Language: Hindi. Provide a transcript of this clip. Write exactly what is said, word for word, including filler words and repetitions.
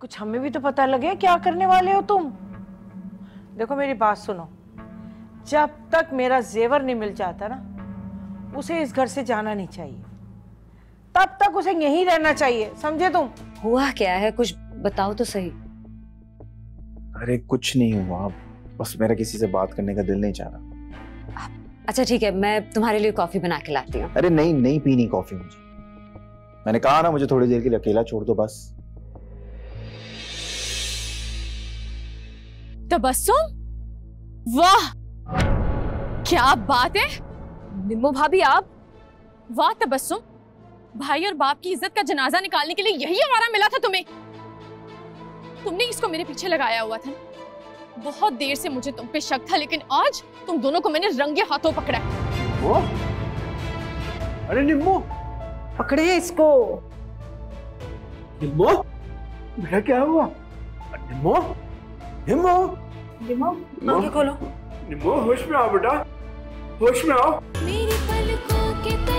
कुछ हमें भी तो पता लगे क्या करने वाले हो तुम। देखो मेरी बात सुनो, जब तक मेरा जेवर नहीं मिल जाता ना उसे इस घर से जाना नहीं चाहिए, तब तक उसे यहीं रहना चाहिए, समझे तुम। हुआ क्या है कुछ बताओ तो सही। अरे कुछ नहीं हुआ, बस मेरा किसी से बात करने का दिल नहीं चाह रहा। अच्छा ठीक है, मैं तुम्हारे लिए कॉफी बना के लाती हूँ। अरे नहीं नहीं पीनी कॉफी मुझे, मैंने कहा ना मुझे थोड़ी देर के लिए अकेला छोड़ दो बस। तबस्सुम, वाह क्या बात है निम्मो भाभी आप, वाह तबस्सुम, भाई और बाप की इज्जत का जनाजा निकालने के लिए यही हमारा मिला था तुम्हें। तुमने इसको मेरे पीछे लगाया हुआ था, बहुत देर से मुझे तुम पे शक था, लेकिन आज तुम दोनों को मैंने रंगे हाथों पकड़ा। वो? अरे निम्मो पकड़िए इसको। निम्मो मेरा क्या हुआ? निम्मो निम्मो निम्मो आंखें खोलो। निम्मो होश में आओ बेटा, होश में आओ। मेरी पलकों के